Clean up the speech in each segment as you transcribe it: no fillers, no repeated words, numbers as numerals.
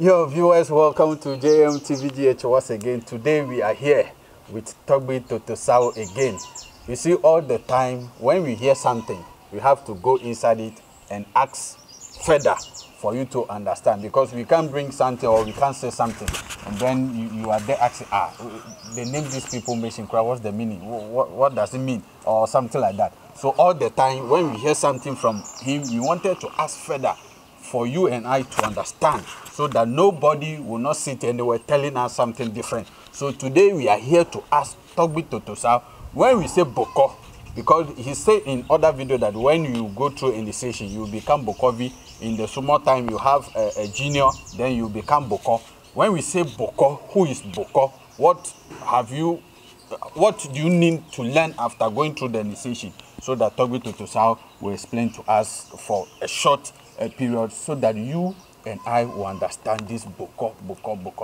Yo viewers, welcome to JMTVGH once again. Today we are here with Togbe Totosao again. You see, all the time when we hear something, we have to go inside it and ask further for you to understand, because we can't bring something or we can't say something and then you are there asking, they name these people Mission Crowd, what's the meaning? What does it mean? Or something like that. So all the time when we hear something from him, we wanted to ask further for you and I to understand, so that nobody will not sit anywhere telling us something different. So today we are here to ask Togbe Totosao, when we say Boko, because he said in other video that when you go through initiation, you become Bokovi. In the small time, you have a junior, then you become Boko. When we say Boko, who is Boko? What do you need to learn after going through the initiation? So that Togbe Totosao will explain to us for a short period, so that you and I will understand this Boko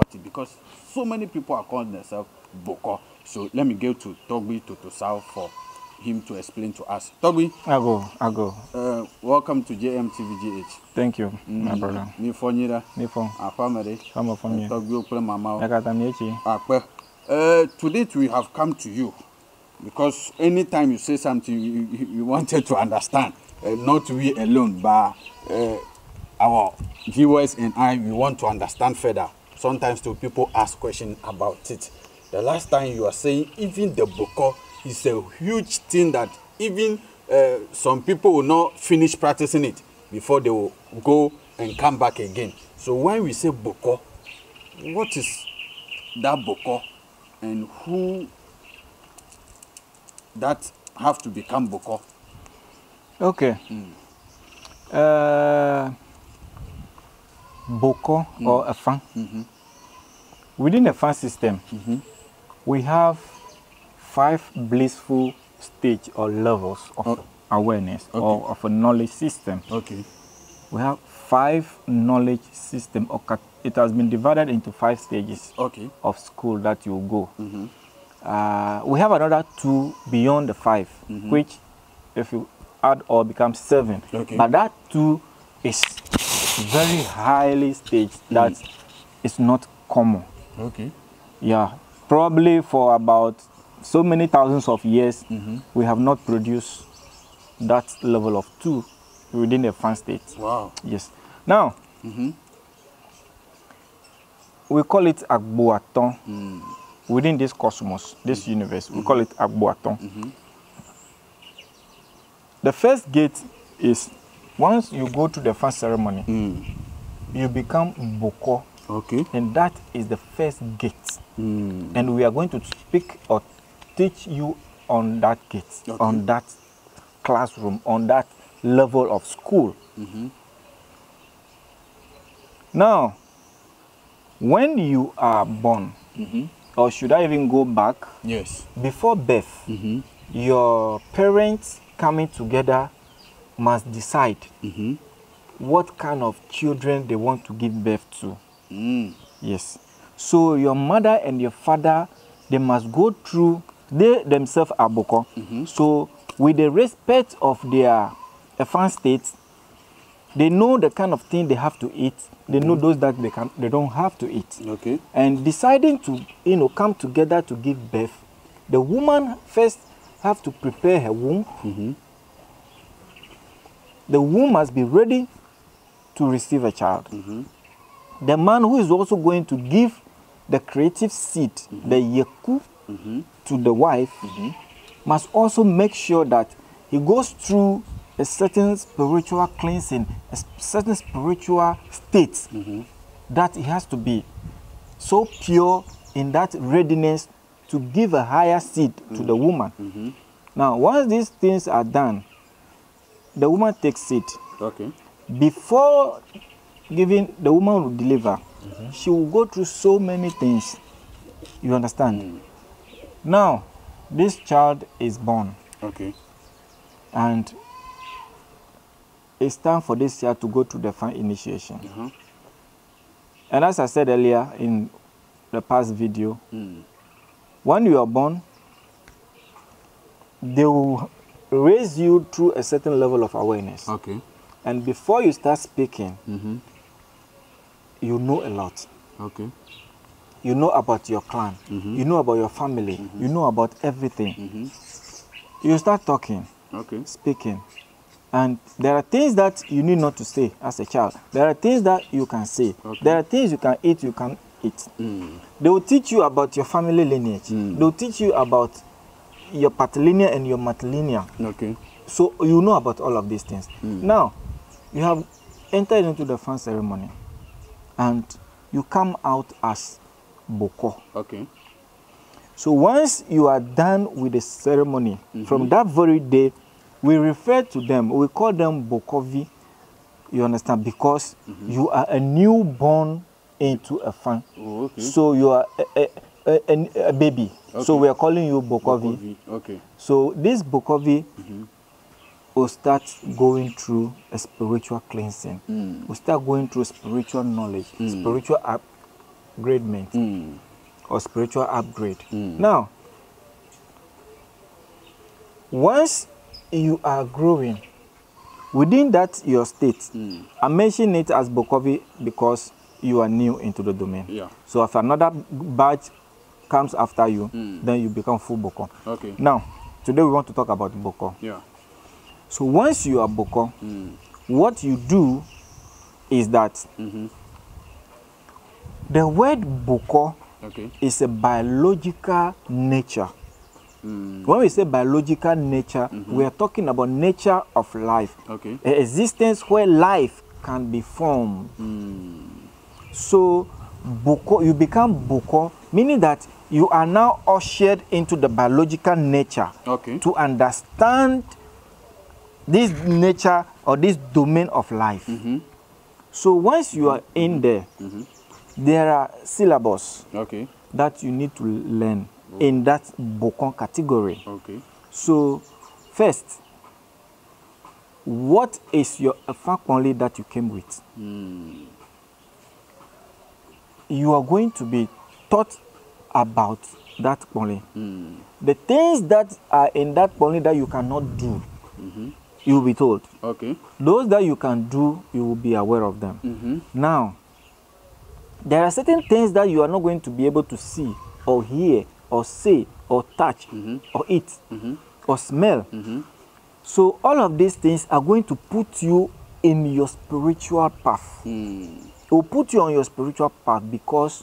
thing, because so many people are calling themselves Boko. So let me go to Togbe Totosao for him to explain to us. Togbe, I go. Welcome to JMTVGH. Thank you, my brother. Today we have come to you because anytime you say something, you wanted to understand. Not we alone, but our viewers and I, we want to understand further. Sometimes too, people ask questions about it. The last time you were saying even the Boko is a huge thing that even some people will not finish practicing it before they will go and come back again. So when we say Boko, what is that Boko and who that have to become Boko? Okay. Boko or Afan. Within the Afan system, we have 5 blissful stages or levels of awareness or of a knowledge system. Okay. We have 5 knowledge system. It has been divided into 5 stages of school that you go. We have another 2 beyond the 5, which if you add or become 7. But that 2 is very highly staged, that is not common. Yeah, probably for about so many thousands of years, we have not produced that level of 2 within the Afan state. Wow. Yes. Now, we call it Agbomatɔn within this cosmos, this universe. We call it Agbomatɔn. The first gate is, once you go to the first ceremony, you become Boko. And that is the first gate. And we are going to speak or teach you on that gate, on that classroom, on that level of school. Now, when you are born, or should I even go back? Yes. Before birth, your parents coming together must decide what kind of children they want to give birth to. Yes. So your mother and your father, they must go through, they themselves are Boko. So with the respect of their Afan state, They know the kind of thing they have to eat. They know those that they don't have to eat. Okay. And deciding to, you know, come together to give birth, the woman first have to prepare her womb. Mm-hmm. The womb must be ready to receive a child. Mm-hmm. The man who is also going to give the creative seed, mm-hmm. the yeku, mm-hmm. to the wife, mm-hmm. must also make sure that he goes through a certain spiritual cleansing, a certain spiritual state, mm-hmm. that it has to be so pure in that readiness to give a higher seed, mm-hmm. to the woman. Mm-hmm. Now, once these things are done, the woman takes seed. Okay. Before giving, the woman will deliver. Mm-hmm. She will go through so many things. You understand? Mm-hmm. Now, this child is born. Okay. And it's time for this child to go to the Fan initiation. Mm-hmm. And as I said earlier in the past video, mm. when you are born, they will raise you through a certain level of awareness. Okay. And before you start speaking, mm-hmm. you know a lot. Okay. You know about your clan. Mm-hmm. You know about your family. Mm-hmm. You know about everything. Mm-hmm. You start talking, okay. speaking. And there are things that you need not to say as a child. There are things that you can say. Okay. There are things you can eat, you can't eat. Mm. They will teach you about your family lineage. Mm. They will teach you about your patrilineal and your matrilineal. Okay. So you know about all of these things. Mm. Now, you have entered into the Fan ceremony and you come out as Boko. Okay. So once you are done with the ceremony, mm-hmm. from that very day, we refer to them, we call them Bokovi, you understand, because mm-hmm. you are a newborn into a Fan. Oh, okay. So you are a baby. Okay. So we are calling you Bokovi. Bokovi. Okay. So this Bokovi mm-hmm. will start going through a spiritual cleansing, mm. will start going through spiritual knowledge, mm. spiritual upgradement, mm. or spiritual upgrade. Mm. Now, once you are growing within that your state. Mm. I mention it as Bokovi because you are new into the domain. Yeah. So if another batch comes after you, mm. then you become full Boko. Okay. Now, today we want to talk about Boko. Yeah. So once you are Boko, mm. what you do is that mm-hmm. the word Boko okay. is a biological nature. Mm. When we say biological nature, mm-hmm. we are talking about nature of life. Okay. An existence where life can be formed. Mm. So Boko, you become Boko, meaning that you are now ushered into the biological nature, okay. to understand this nature or this domain of life. Mm-hmm. So once you are in there, mm-hmm. there are syllables okay. that you need to learn in that Bokon category. Okay. So first, what is your Afan that you came with? Mm. You are going to be taught about that Kwanli. Mm. The things that are in that Kwanli that you cannot do, mm-hmm. you will be told. Okay. Those that you can do, you will be aware of them. Mm-hmm. Now, there are certain things that you are not going to be able to see or hear or say, or touch, mm-hmm. or eat, mm-hmm. or smell. Mm-hmm. So all of these things are going to put you in your spiritual path. Mm. It will put you on your spiritual path because,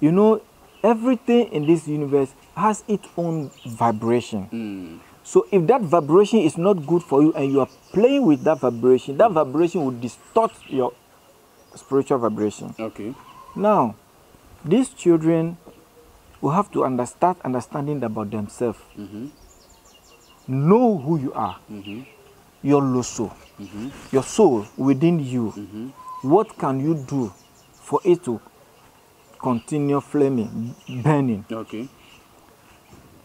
you know, everything in this universe has its own vibration. Mm. So if that vibration is not good for you and you are playing with that vibration will distort your spiritual vibration. Okay. Now, these children will have to start understanding about themselves. Mm-hmm. Know who you are, mm-hmm. your loso, mm-hmm. your soul within you. Mm-hmm. What can you do for it to continue flaming, burning? Okay.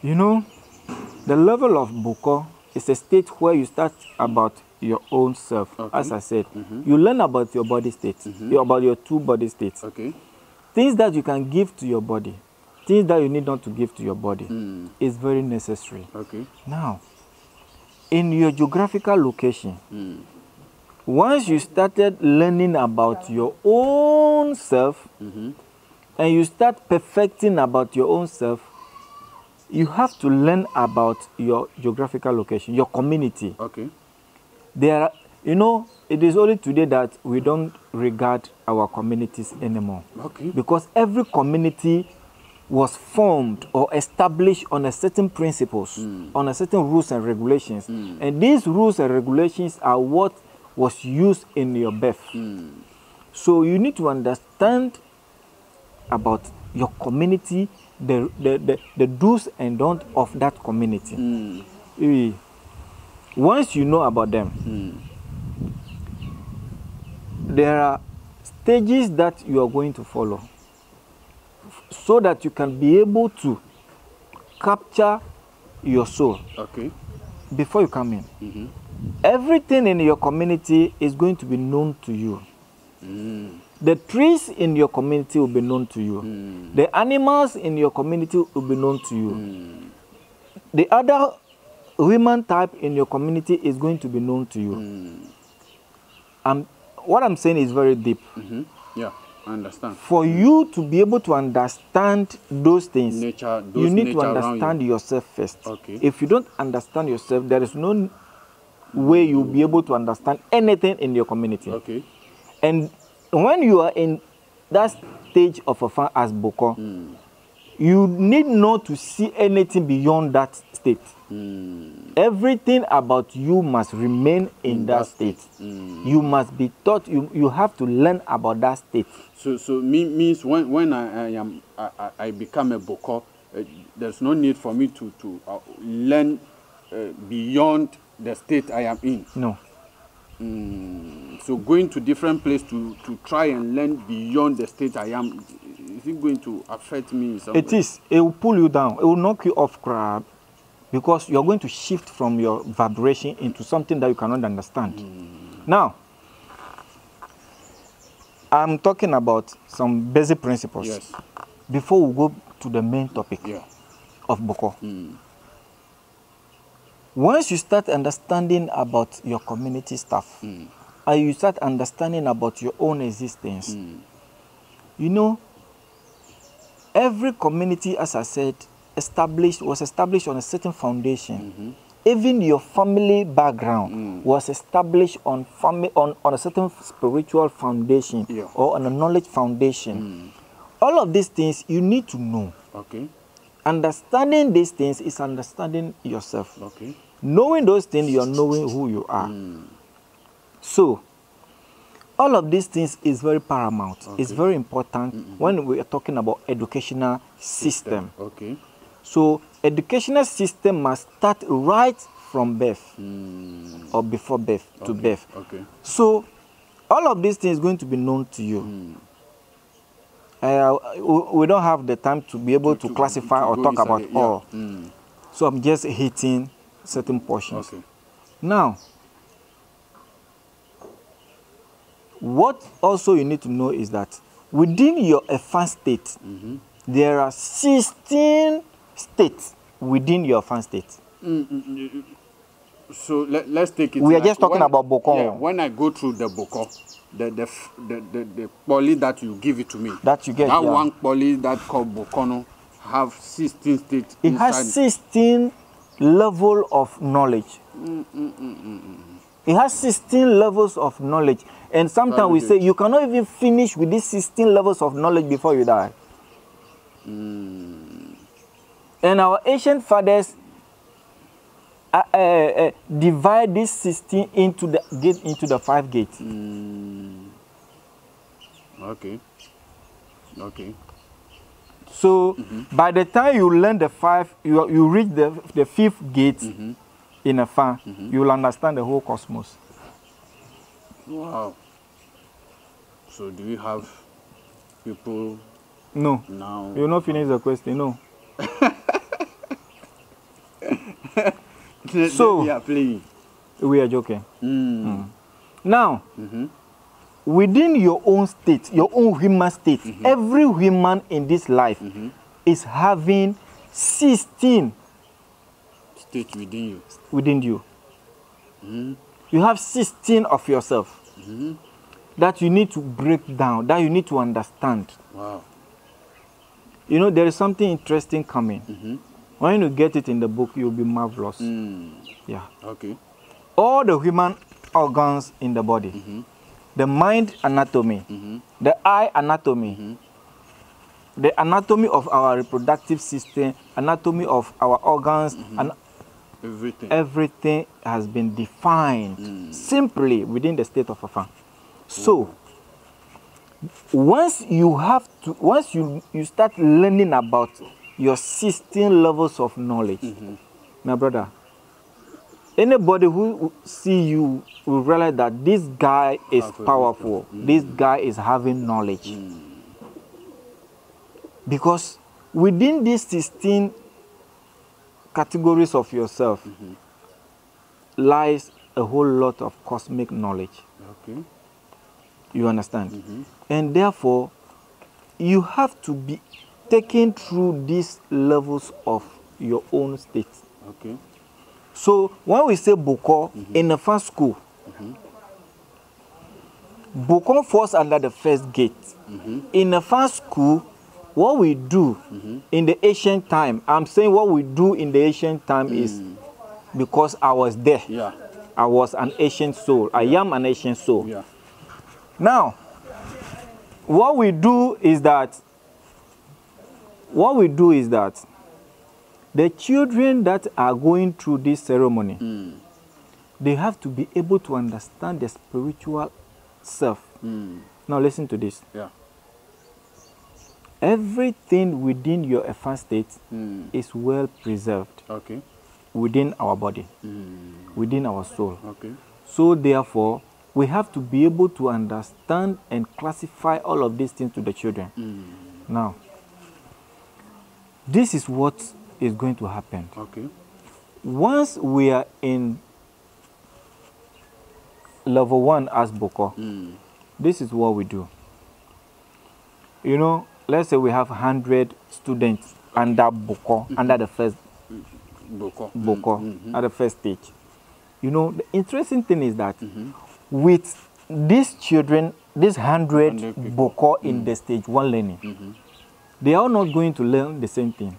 You know, the level of Boko is a state where you start about your own self. Okay. As I said, mm-hmm. you learn about your body state, mm-hmm. about your two body states. Okay. Things that you can give to your body. Things that you need not to give to your body, mm. is very necessary. Okay. Now, in your geographical location, mm. Once you started learning about your own self, mm-hmm. and you start perfecting about your own self, you have to learn about your geographical location, your community. Okay. There are, you know, it is only today that we don't regard our communities anymore. Okay. Because every community was formed or established on a certain principles, on a certain rules and regulations. And these rules and regulations are what was used in your birth. So you need to understand about your community, the do's and don'ts of that community. Once you know about them, there are stages that you are going to follow so that you can be able to capture your soul. Okay. Before you come in. Mm-hmm. Everything in your community is going to be known to you. The trees in your community will be known to you. The animals in your community will be known to you. The other human type in your community is going to be known to you. What I'm saying is very deep. Yeah. Understand. For you to be able to understand those things, nature, you need to understand yourself first. Okay. If you don't understand yourself, there is no way you'll be able to understand anything in your community. Okay. And when you are in that stage of a fan as Boko, you need not to see anything beyond that state. Everything about you must remain in that state. You must be taught, you have to learn about that state. So means when I become a Boko, there's no need for me to learn beyond the state I am in. No. So going to different places to try and learn beyond the state I am, is it going to affect me in some way? It is. It will pull you down. It will knock you off crab, because you are going to shift from your vibration into something that you cannot understand. Now, I'm talking about some basic principles. Yes. Before we go to the main topic of Boko. Once you start understanding about your community stuff, and you start understanding about your own existence, you know, every community, as I said, was established on a certain foundation. Even your family background was established on a certain spiritual foundation or on a knowledge foundation. All of these things you need to know. Okay. Understanding these things is understanding yourself. Okay. Knowing those things, you are knowing who you are. So, all of these things is very paramount. Okay. It's very important when we are talking about educational system. Okay. So, educational system must start right from birth or before birth to birth. Okay. So, all of these things is going to be known to you. We don't have the time to be able to classify or talk about all. So, I'm just hitting certain portions. Okay. Now, what also you need to know is that within your Afan state, there are 16 states within your Afan state. So let's take it. We are just talking about Boko. Yeah, when I go through the Boko, the poly that you give it to me, that you get that one poly that called Bokono have 16 states. It has 16 level of knowledge. It has 16 levels of knowledge. And sometimes we say you cannot even finish with these 16 levels of knowledge before you die. And our ancient fathers divide these 16 into the 5 gates. Okay. Okay. So by the time you learn the 5, you reach the 5th gate in Afan, you will understand the whole cosmos. Wow. So do you have people now? You will not finish the question, no. So we are playing. We are joking. Now, within your own state, your own human state, every human in this life is having 16 states within you. you have 16 of yourself that you need to break down, that you need to understand. Wow. You know, there is something interesting coming. When you get it in the book, you'll be marvelous. Yeah. Okay. All the human organs in the body, the mind anatomy, the eye anatomy, the anatomy of our reproductive system, anatomy of our organs, and everything. Everything has been defined simply within the state of Afan. So once you have to, once you start learning about your 16 levels of knowledge, my brother, anybody who see you will realize that this guy is powerful. This guy is having knowledge. Because within these 16 categories of yourself lies a whole lot of cosmic knowledge. Okay. You understand? And therefore, you have to be taken through these levels of your own state. Okay. So when we say Boko in the first school, Boko falls under the first gate. In the first school, what we do in the ancient time, I'm saying what we do in the ancient time is because I was there. Yeah. I was an ancient soul. I am an ancient soul. Yeah. Now, what we do is that, the children that are going through this ceremony, they have to be able to understand their spiritual self. Now listen to this. Yeah. Everything within your Afan state is well preserved. Okay. Within our body, within our soul. Okay. So therefore, we have to be able to understand and classify all of these things to the children. Now, this is what is going to happen. Okay. Once we are in level 1 as Boko, this is what we do. You know, let's say we have 100 students under Boko, under the first Boko, at the first stage. You know, the interesting thing is that with these children, these 100 Boko in the stage 1 learning, they are not going to learn the same thing.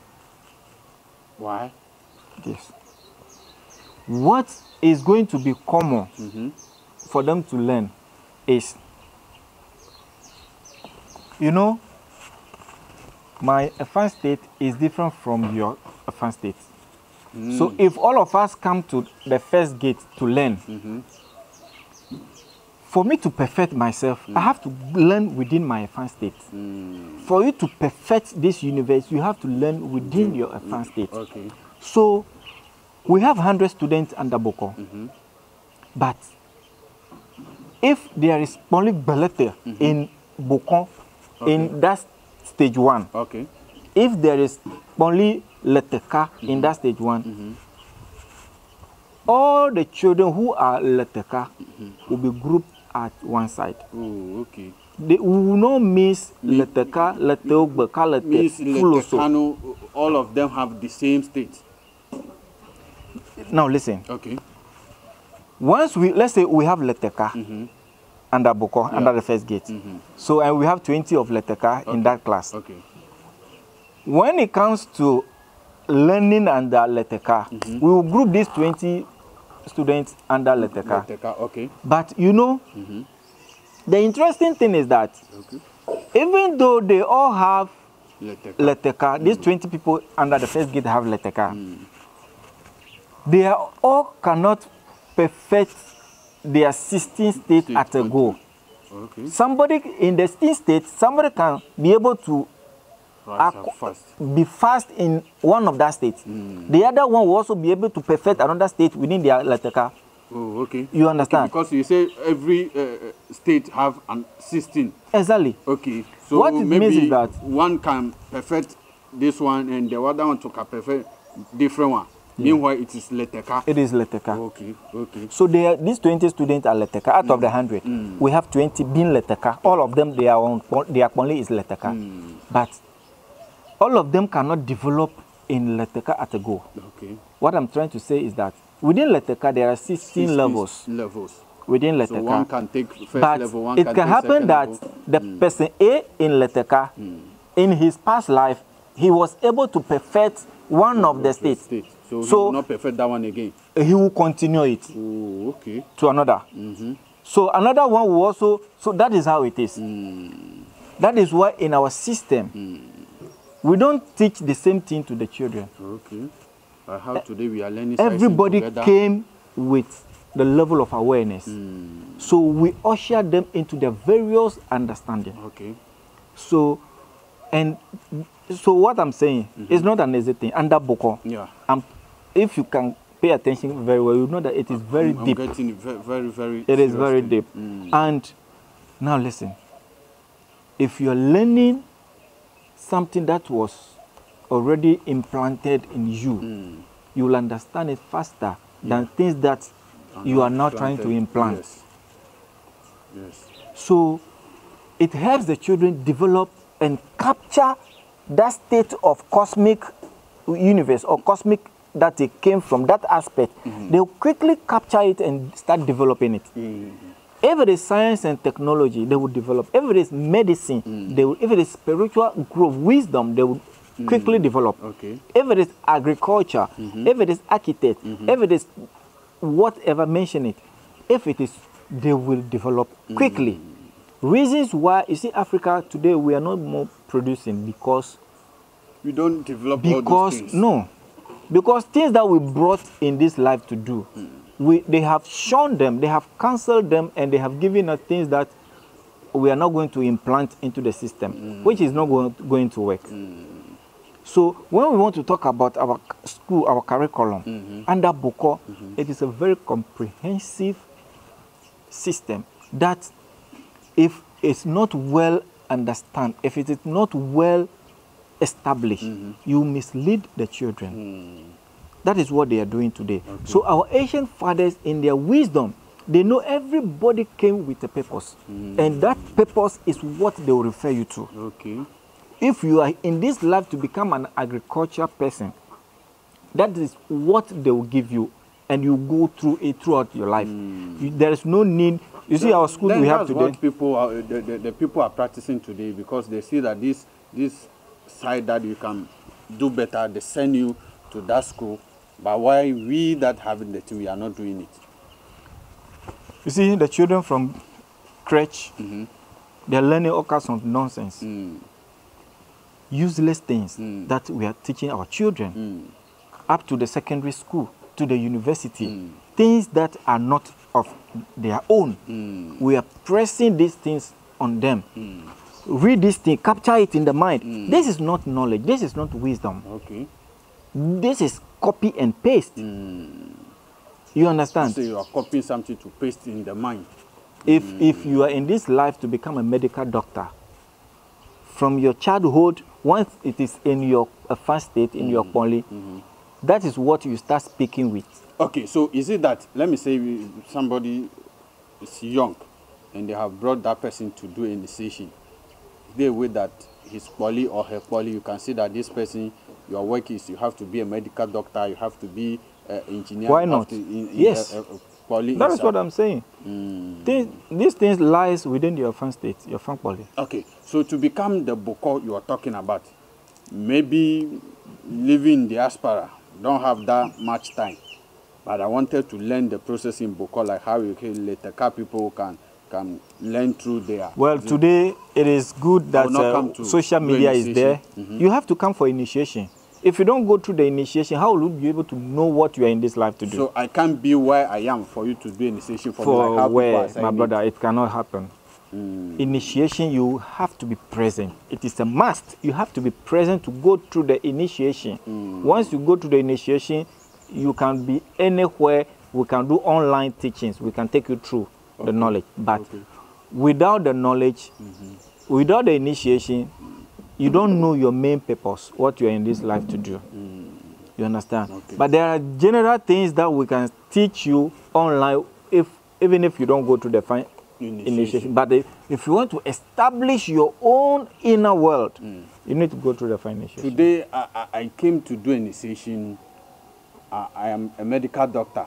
Why? Yes. What is going to be common for them to learn is, you know, my Afan state is different from your Afan state. So if all of us come to the first gate to learn, for me to perfect myself, I have to learn within my Afan state. For you to perfect this universe, you have to learn within your Afan state. Okay. So we have 100 students under Boko. But if there is only Belete in Boko, in that stage 1, if there is only Leteka in that stage 1, all the children who are Leteka will be grouped at one side. Oh, okay. They will not miss Leteka, Letogbe, Kalete, Fuloso. All of them have the same state. Now listen. Okay. Once we, let's say we have Leteka under Boko, under the first gate. So and we have 20 of Leteka in that class. Okay. When it comes to learning under Leteka, we will group these 20 students under Leteka. But you know, the interesting thing is that even though they all have Leteka, these 20 people under the first gate have Leteka, they are all cannot perfect their 16 state at a go. Somebody in the 16 state, somebody can be able to be fast in one of that state. The other one will also be able to perfect another state within their Leteka. Oh, okay. You understand? Okay, because you say every state have 16. Exactly. Okay. So what it maybe means is that one can perfect this one and the other one to perfect different one. Yeah. Meanwhile, it is Leteka. It is Leteka. Okay. Okay. So there, these 20 students are Leteka. Out of the 100, we have 20 being Leteka. All of them, they are on. Their only is Leteka, but all of them cannot develop in Leteka at a go. Okay. What I'm trying to say is that Within Leteka, there are 16 levels. Within Leteka. So one can take first level, one can take second level. It can happen that the person A in Leteka, in his past life, he was able to perfect one of the states. So he will not perfect that one again. He will continue it to another. So another one will also, so that is how it is. That is why in our system, we don't teach the same thing to the children. Okay. How today we are learning. Everybody came with the level of awareness. So we usher them into the various understanding. Okay. So, and so what I'm saying is not an easy thing. Under Boko, if you can pay attention very well, you know that it is very deep. I'm getting very it is very deep. And now listen, if you're learning something that was already implanted in you, you will understand it faster than things that you are not trying to implant. Yes. So it helps the children develop and capture that state of cosmic universe or cosmic that it came from, that aspect. They'll quickly capture it and start developing it. If it is science and technology, they will develop. If it is medicine, they will, if it is spiritual growth, wisdom, they will quickly develop. If it is agriculture, if it is architect, if it is whatever, mention it. If it is, they will develop quickly. Reasons why, you see, Africa today, we are not more producing because we don't develop all these things. Because things that we brought in this life to do, they have shown them, they have cancelled them, and they have given us things that we are not going to implant into the system, which is not going to work. So when we want to talk about our school, our curriculum, under Boko, it is a very comprehensive system that if it's not well understood, if it is not well established, you mislead the children. That is what they are doing today. So our ancient fathers, in their wisdom, they know everybody came with a purpose. And that purpose is what they will refer you to. If you are in this life to become an agriculture person, that is what they will give you. And you go through it throughout your life. There is no need. You see, our school we have today. What people are, the people are practicing today, because they see that this side that you can do better, they send you to that school. But why we that having the thing, we are not doing it? You see, the children from crèche, they're learning all kinds of nonsense, useless things that we are teaching our children up to the secondary school, to the university, things that are not of their own. We are pressing these things on them. Read this thing, capture it in the mind. This is not knowledge, this is not wisdom. This is copy and paste. You understand? So you are copying something to paste in the mind. If you are in this life to become a medical doctor, from your childhood, once it is in your first state, in your poly, that is what you start speaking with. Okay, so is it that, let me say somebody is young and they have brought that person to do initiation. They way that his poly or her poly, you can see that this person, your work is you have to be a medical doctor, you have to be an engineer. Why not? Yes. That is what I'm saying. These things lies within your fan state, your fan poly. Okay, so to become the Boko you are talking about, maybe living in diaspora, don't have that much time, but I wanted to learn the process in Boko, like how you can Leteka people can learn through there. Well, today it is good that social media is there. You have to come for initiation. If you don't go through the initiation, how will you be able to know what you are in this life to do? So I can't be where I am for you to do initiation for me, like where, my brother, it cannot happen. Initiation, you have to be present. It is a must. You have to be present to go through the initiation. Once you go through the initiation, you can be anywhere. We can do online teachings. We can take you through the knowledge. But without the knowledge, without the initiation, you don't know your main purpose, what you are in this life to do. You understand? But there are general things that we can teach you online, even if you don't go through the initiation. But if you want to establish your own inner world, you need to go through the initiation. Today I came to do initiation I am a medical doctor,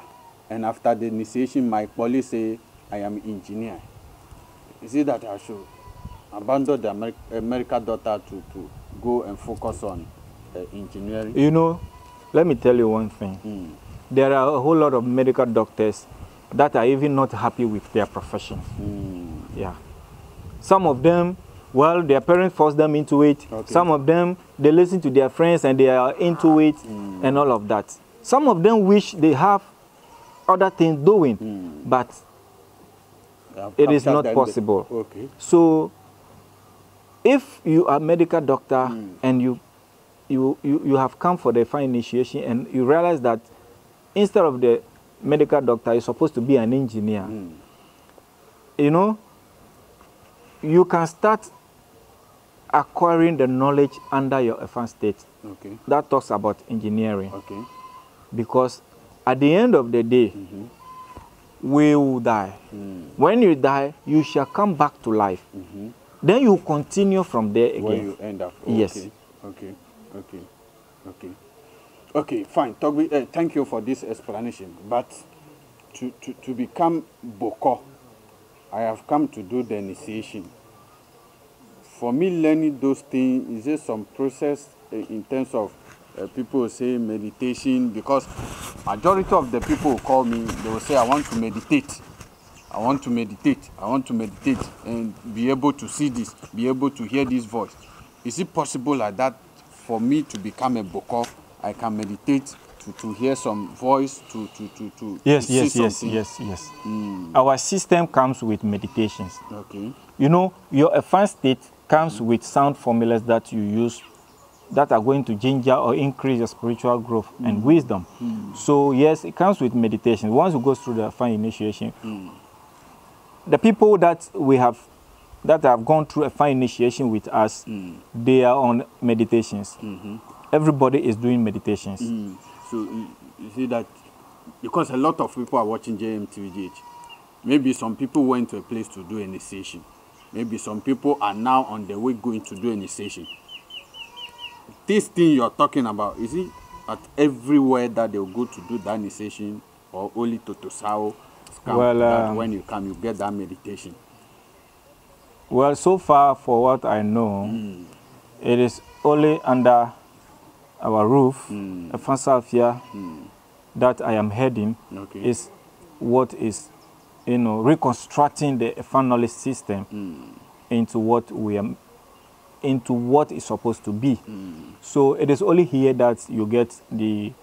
and after the initiation, my colleague say I am engineer. Is it that I should abandon the medical doctor to go and focus on engineering? You know, let me tell you one thing. Mm. There are a whole lot of medical doctors that are even not happy with their profession. Mm. Yeah. Some of them, well, their parents forced them into it. Okay. Some of them, they listen to their friends and they are into it and all of that. Some of them wish they have other things doing, but it is not possible. Okay. So if you are a medical doctor and you have come for the fire initiation and you realize that instead of the medical doctor, you're supposed to be an engineer, you know, you can start acquiring the knowledge under your Afan state. Okay. That talks about engineering. Okay. Because at the end of the day, we will die. When you die, you shall come back to life. Then you continue from there again. Where you end up. Okay. Yes. Okay. Okay. Okay. Okay. Fine. Togbe, thank you for this explanation. But to become Boko, I have come to do the initiation. For me, learning those things is just some process in terms of people say meditation, because majority of the people who call me, they will say, I want to meditate. I want to meditate. I want to meditate and be able to see this, be able to hear this voice. Is it possible like that for me to become a Boko? I can meditate to hear some voice, to yes. Our system comes with meditations. Okay. You know, your Afan state comes with sound formulas that you use that are going to ginger or increase your spiritual growth and wisdom. So yes, it comes with meditation. Once you go through the Afan initiation, the people that we have that have gone through Afan initiation with us, they are on meditations. Everybody is doing meditations. So you see that, because a lot of people are watching JMTVGH. Maybe some people went to a place to do initiation. Maybe some people are now on the way going to do initiation. This thing you're talking about, is it at everywhere that they'll go to do that initiation, or only to Totosao? Well, when you come, you get that meditation. Well, so far, for what I know, it is only under our roof, Fonsalvia, that I am heading, is what is, you know, reconstructing the Afan knowledge system into what we are, into what is supposed to be. So it is only here that you get the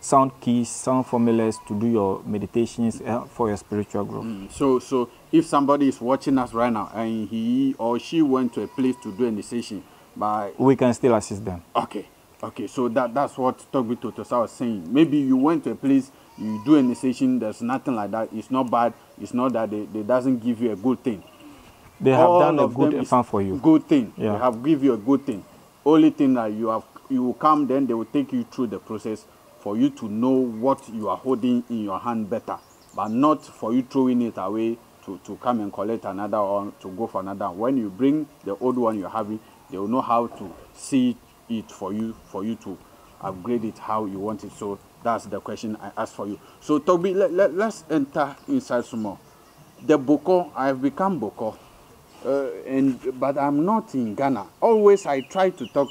sound keys, sound formulas to do your meditations for your spiritual growth. So if somebody is watching us right now and he or she went to a place to do initiation, but we can still assist them. Okay. Okay, so that's what Togbe Totosao was saying. Maybe you went to a place, you do initiation, there's nothing like that. It's not bad. It's not that they doesn't give you a good thing. They have all done a good Afan for you. Good thing. Yeah. They have give you a good thing. Only thing that you will come, then they will take you through the process for you to know what you are holding in your hand better, but not for you throwing it away to come and collect another one, to go for another. When you bring the old one you're having, they will know how to see it for you to upgrade it how you want it. So that's the question I asked for you. So Togbe, let's enter inside some more. The Boko, I've become Boko, but I'm not in Ghana. Always I try to talk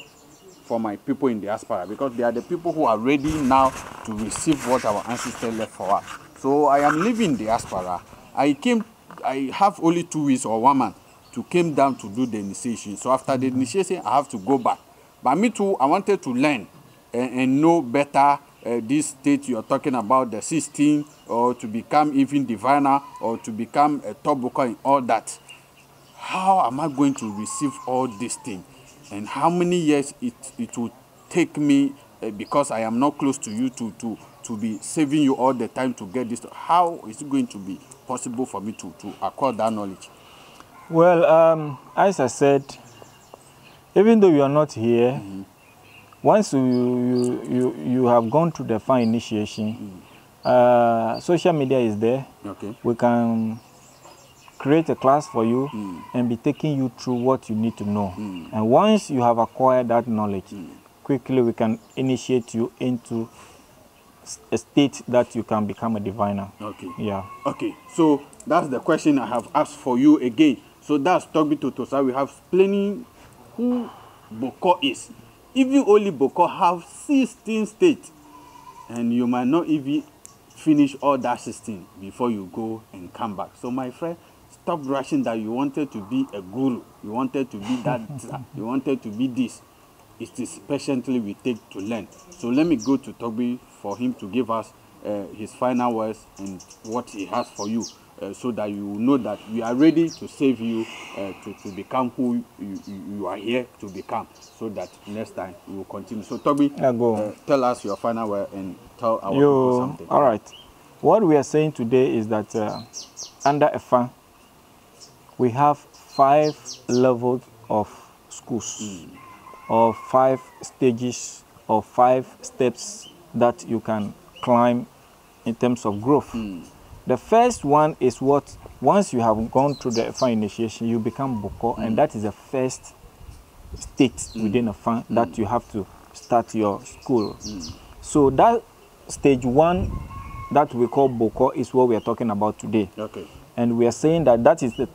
for my people in diaspora, because they are the people who are ready now to receive what our ancestors left for us. So I am living diaspora. I have only 2 weeks or 1 month to came down to do the initiation. So after the initiation, I have to go back. But me too, I wanted to learn and know better this state you're talking about, the system, or to become even diviner, or to become a top Boko and all that. How am I going to receive all these things? And how many years it will take me, because I am not close to you, to be saving you all the time to get this? How is it going to be possible for me to acquire that knowledge? Well, as I said, even though you are not here, once you have gone through the Afan initiation, social media is there. Okay. We can create a class for you and be taking you through what you need to know. And once you have acquired that knowledge, quickly we can initiate you into a state that you can become a diviner. Okay. Yeah. Okay. So that's the question I have asked for you again. So that's Togbe Totosao. We have explaining who Boko is. Even only Boko have 16 states, and you might not even finish all that 16 before you go and come back. So my friend, stop rushing that you wanted to be a guru, you wanted to be that, you wanted to be this. It is patiently we take to learn. So let me go to Togbe for him to give us his final words and what he has for you, so that you know that we are ready to save you to become who you are here to become, so that next time you will continue. So Togbe, tell us your final word and tell our people something. All right. What we are saying today is that under Afan, we have 5 levels of schools. Mm. Or 5 stages or 5 steps that you can climb in terms of growth. Mm. The first one is what, once you have gone through the Afan initiation, you become Boko, and that is the first state within Afan that you have to start your school. So that stage 1 that we call Boko is what we are talking about today. Okay. And we are saying that that is the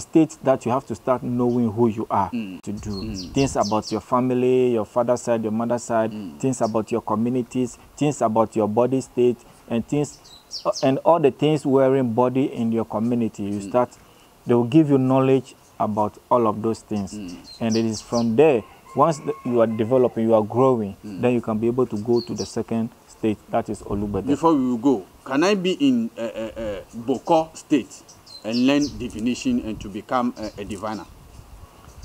state that you have to start knowing who you are, to do things about your family, your father's side, your mother's side, things about your communities, things about your body state, and things, and all the things wearing body in your community. You start, they will give you knowledge about all of those things, and it is from there, once you are developing, you are growing, then you can be able to go to the second state, that is Olubede. Before we go, can I be in Boko state and learn divination and to become a diviner?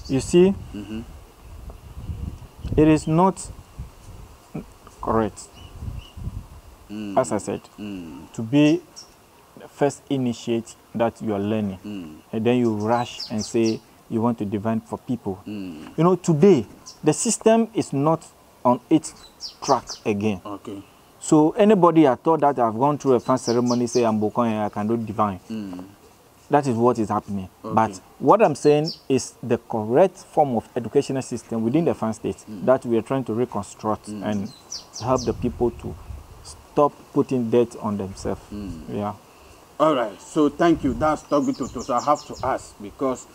You see, it is not correct, as I said, to be the first initiate that you are learning, and then you rush and say you want to divine for people. You know, today, the system is not on its track again. Okay. So anybody I thought that I've gone through a fan ceremony, say I'm Boko and I can do divine. That is what is happening. Okay. But what I'm saying is the correct form of educational system within the Afan state that we are trying to reconstruct and help the people to stop putting debt on themselves. Yeah. All right. So thank you. That's Togbe Totosao. I have to ask because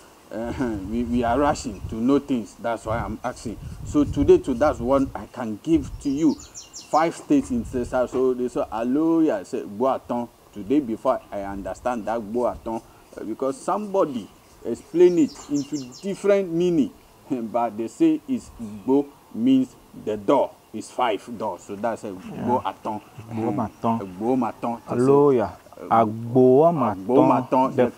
we are rushing to know things. That's why I'm asking. So today, that's one I can give to you. 5 states in Cesar. So they say, Aloya, say, Boaton. Today, before I understand that Boaton, because somebody explained it into different meaning, but they say it's Bo means the door. It's 5 doors, so that's a Agbomatɔn. Agbomatɔn. Hallelujah. Agbomatɔn.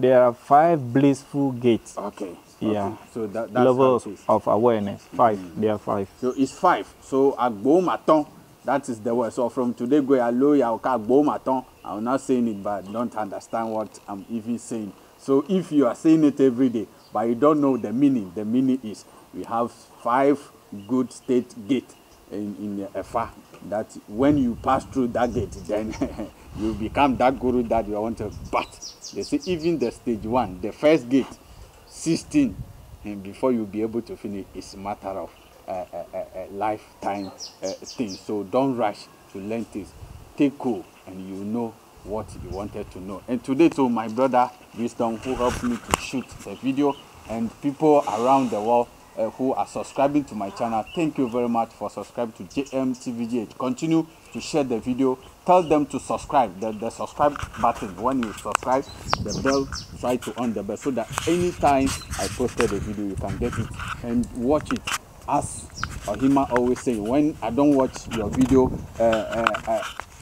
There are 5 blissful gates. Okay. Yeah. Okay. So that's levels of awareness. 5. There are 5. So it's 5. So Agbomatɔn. That is the word. So from today, go Hallelujah. Agbomatɔn. I'm not saying it, but I don't understand what I'm even saying. So if you are saying it every day, but you don't know the meaning is we have 5 good state gates in Afan, that when you pass through that gate, then you become that guru that you want to. But they say even the stage 1, the first gate, 16, and before you be able to finish, it's a matter of a lifetime thing. So don't rush to learn things. Take cool. And you know what you wanted to know. And today, to my brother Wisdom, who helped me to shoot the video, and people around the world who are subscribing to my channel, thank you very much for subscribing to JMTVGH. Continue to share the video. Tell them to subscribe. The subscribe button. When you subscribe, the bell, try to on the bell, so that anytime I posted a video, you can get it and watch it. As Ohima always say, when I don't watch your video,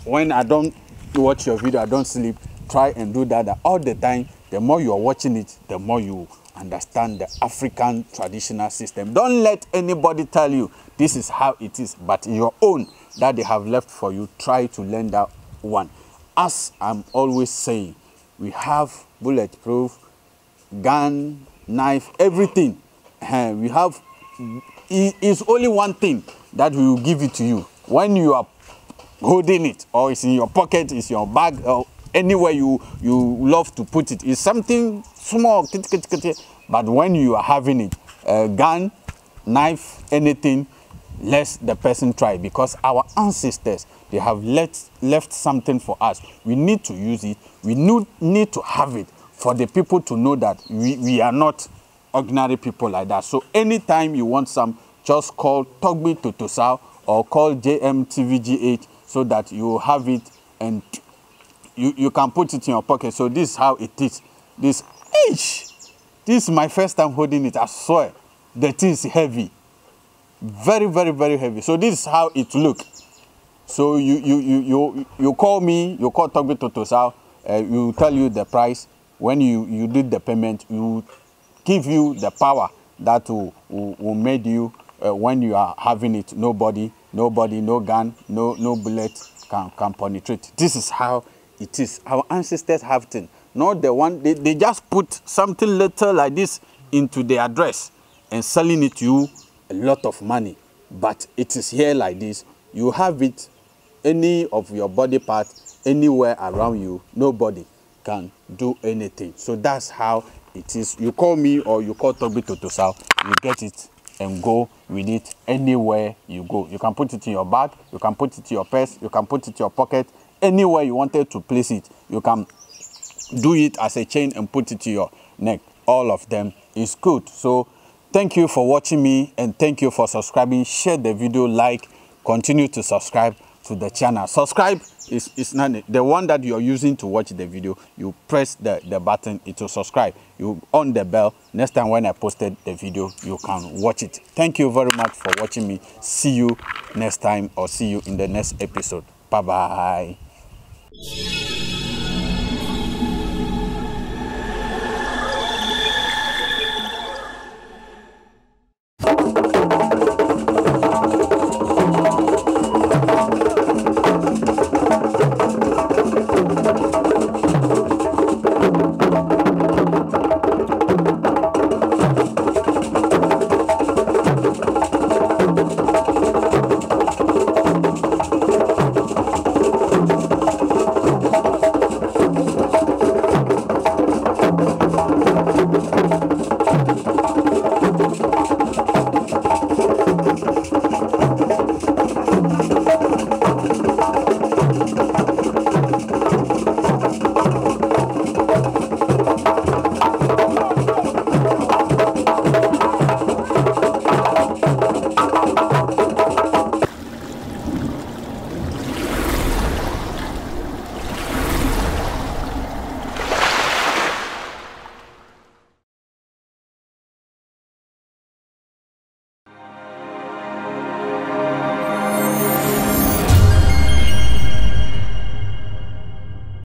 when I don't watch your video, I don't sleep. Try and do that all the time. The more you are watching it, the more you understand the African traditional system. Don't let anybody tell you this is how it is, but your own that they have left for you. Try to learn that one. As I'm always saying, we have bulletproof gun, knife, everything. We have. It's only one thing that we will give it to you when you are holding it, or it's in your pocket, it's your bag, or anywhere you love to put it. It's something small, but when you are having it, gun, knife, anything, let the person try, because our ancestors, they have left something for us. We need to use it. We need to have it for the people to know that we are not ordinary people like that. So anytime you want some, just call Togbe Totosao or call JMTVGH so that you have it and you can put it in your pocket. So this is how it is. This is my first time holding it. I swear, the thing is heavy. Very, very, very heavy. So this is how it looks. So you call me, you call Togbe Totosao, we will tell you the price. When you did the payment, we will give you the power that will made you, when you are having it, nobody, no gun, no bullet can penetrate. This is how it is. Our ancestors have things. Not the one, they just put something little like this into their dress and selling it to you a lot of money. But it is here like this. You have it, any of your body part, anywhere around you, nobody can do anything. So that's how it is. You call me or you call Togbe Totosao, you get it and go with it anywhere you go. You can put it in your bag, you can put it in your purse, you can put it in your pocket, anywhere you wanted to place it. You can do it as a chain and put it to your neck. All of them is good. So thank you for watching me and thank you for subscribing. Share the video, like, continue to subscribe to the channel. Subscribe is not the one that you are using to watch the video. You press the button, it will subscribe. You on the bell. Next time when I posted the video, you can watch it. Thank you very much for watching me. See you next time or see you in the next episode. Bye bye.